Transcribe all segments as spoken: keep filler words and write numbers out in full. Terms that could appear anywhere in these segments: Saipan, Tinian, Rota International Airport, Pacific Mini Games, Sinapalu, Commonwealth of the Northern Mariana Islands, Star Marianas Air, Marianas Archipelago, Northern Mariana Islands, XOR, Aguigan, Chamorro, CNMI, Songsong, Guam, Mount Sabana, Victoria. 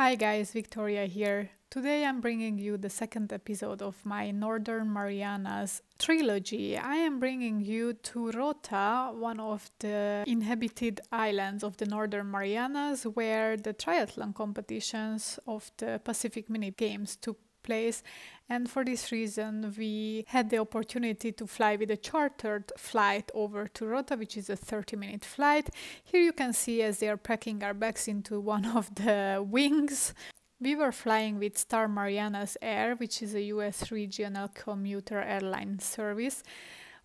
Hi guys, Victoria here. Today I'm bringing you the second episode of my Northern Marianas trilogy. I am bringing you to Rota, one of the inhabited islands of the Northern Marianas, where the triathlon competitions of the Pacific Mini Games took place, and for this reason we had the opportunity to fly with a chartered flight over to Rota, which is a thirty minute flight. Here you can see as they are packing our bags into one of the wings. We were flying with Star Marianas Air, which is a U S regional commuter airline service,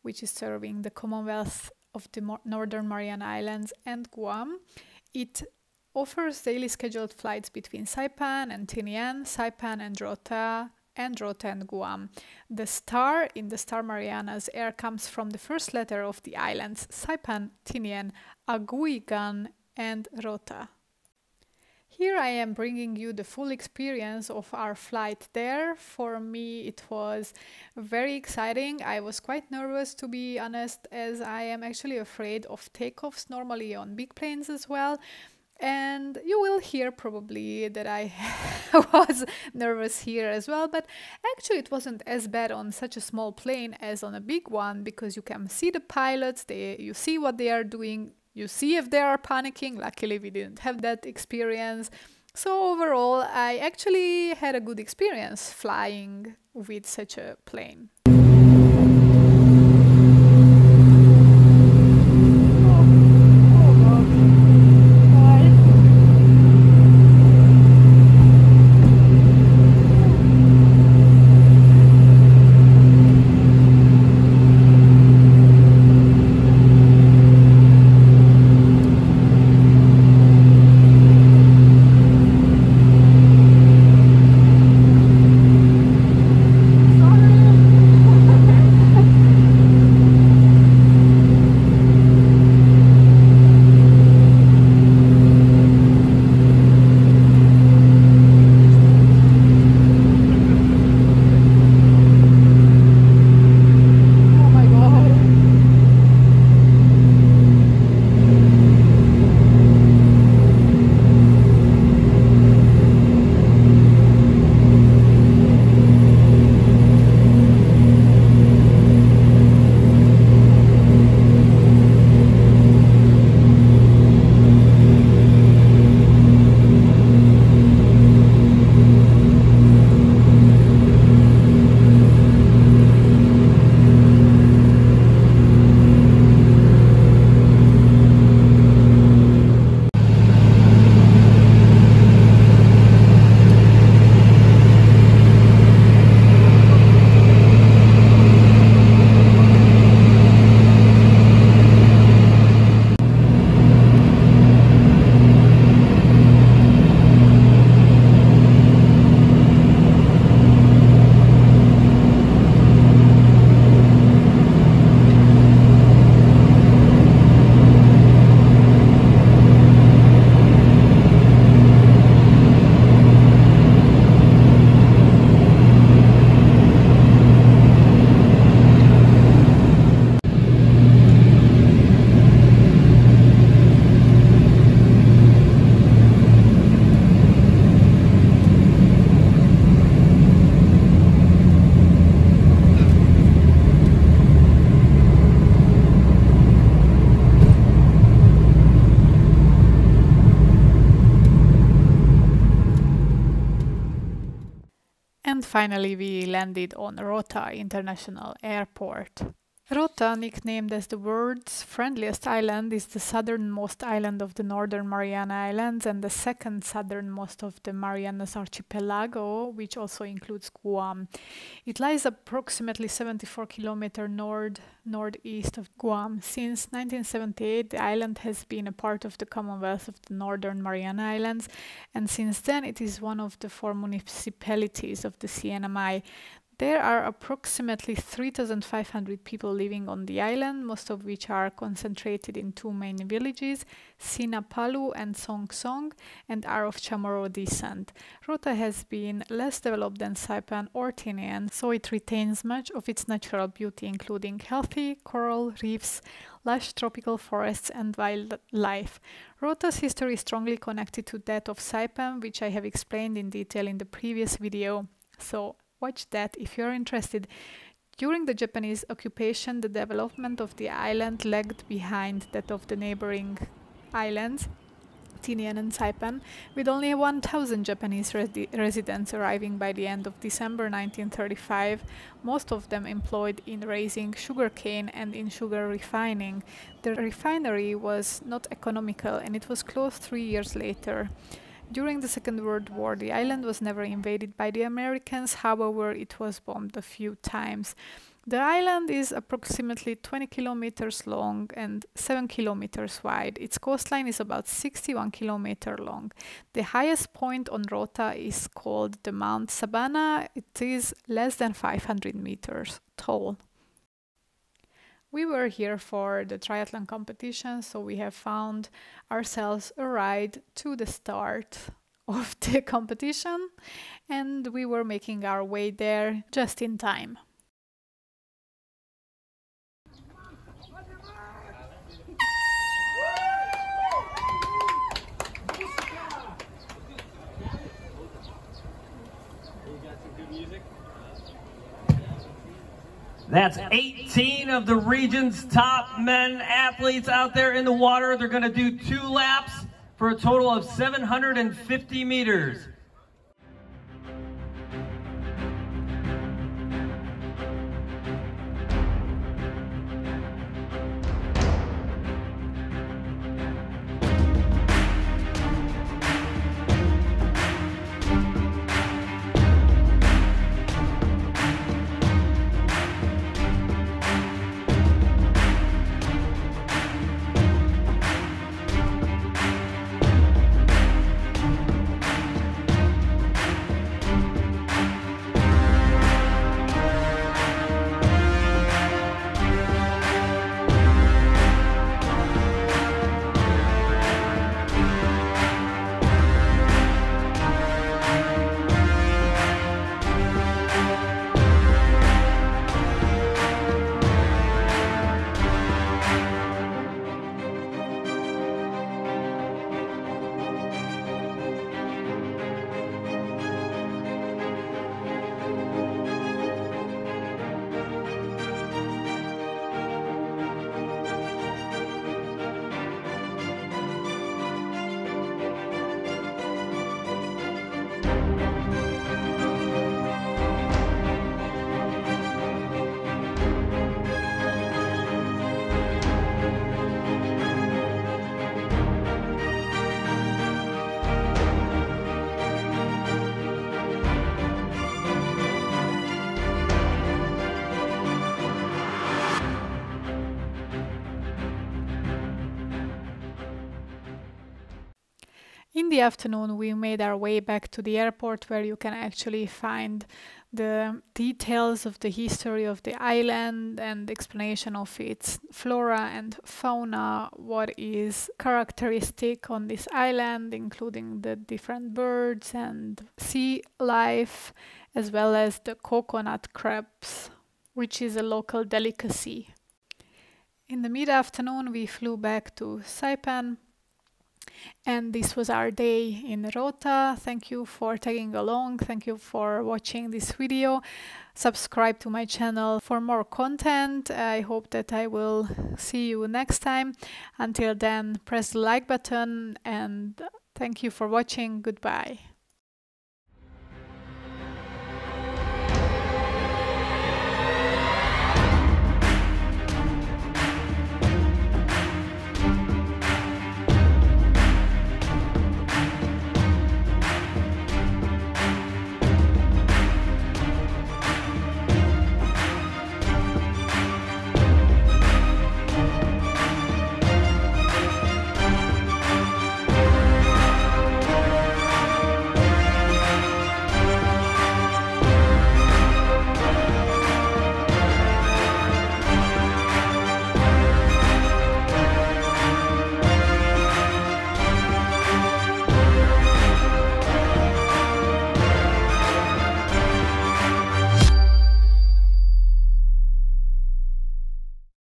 which is serving the Commonwealth of the Northern Mariana Islands and Guam. It offers daily scheduled flights between Saipan and Tinian, Saipan and Rota, and Rota and Guam. The star in the Star Marianas Air comes from the first letter of the islands, Saipan, Tinian, Aguigan, and Rota. Here I am bringing you the full experience of our flight there. For me it was very exciting. I was quite nervous, to be honest, as I am actually afraid of takeoffs normally on big planes as well. And you will hear probably that I was nervous here as well, but actually it wasn't as bad on such a small plane as on a big one, because you can see the pilots, they, you see what they are doing, you see if they are panicking. Luckily we didn't have that experience. So overall I actually had a good experience flying with such a plane. Finally, we landed on Rota International Airport. Rota, nicknamed as the world's friendliest island, is the southernmost island of the Northern Mariana Islands and the second southernmost of the Marianas Archipelago, which also includes Guam. It lies approximately seventy-four kilometers north-northeast of Guam. Since nineteen seventy-eight, the island has been a part of the Commonwealth of the Northern Mariana Islands, and since then it is one of the four municipalities of the C N M I. There are approximately three thousand five hundred people living on the island, most of which are concentrated in two main villages, Sinapalu and Songsong, and are of Chamorro descent. Rota has been less developed than Saipan or Tinian, so it retains much of its natural beauty, including healthy coral reefs, lush tropical forests and wildlife. Rota's history is strongly connected to that of Saipan, which I have explained in detail in the previous video, so watch that if you're interested. During the Japanese occupation, the development of the island lagged behind that of the neighboring islands, Tinian and Saipan, with only one thousand Japanese resi residents arriving by the end of December nineteen thirty-five, most of them employed in raising sugarcane and in sugar refining. The refinery was not economical and it was closed three years later. During the Second World War, the island was never invaded by the Americans, however, it was bombed a few times. The island is approximately twenty kilometers long and seven kilometers wide. Its coastline is about sixty-one kilometers long. The highest point on Rota is called the Mount Sabana. It is less than five hundred meters tall. We were here for the triathlon competition, so we have found ourselves a ride to the start of the competition, and we were making our way there just in time. That's eighteen of the region's top men athletes out there in the water. They're going to do two laps for a total of seven hundred fifty meters. In the afternoon, we made our way back to the airport, where you can actually find the details of the history of the island and explanation of its flora and fauna, what is characteristic on this island, including the different birds and sea life, as well as the coconut crabs, which is a local delicacy. In the mid-afternoon, we flew back to Saipan. And this was our day in Rota. Thank you for tagging along. Thank you for watching this video. Subscribe to my channel for more content. I hope that I will see you next time. Until then, press the like button and thank you for watching. Goodbye.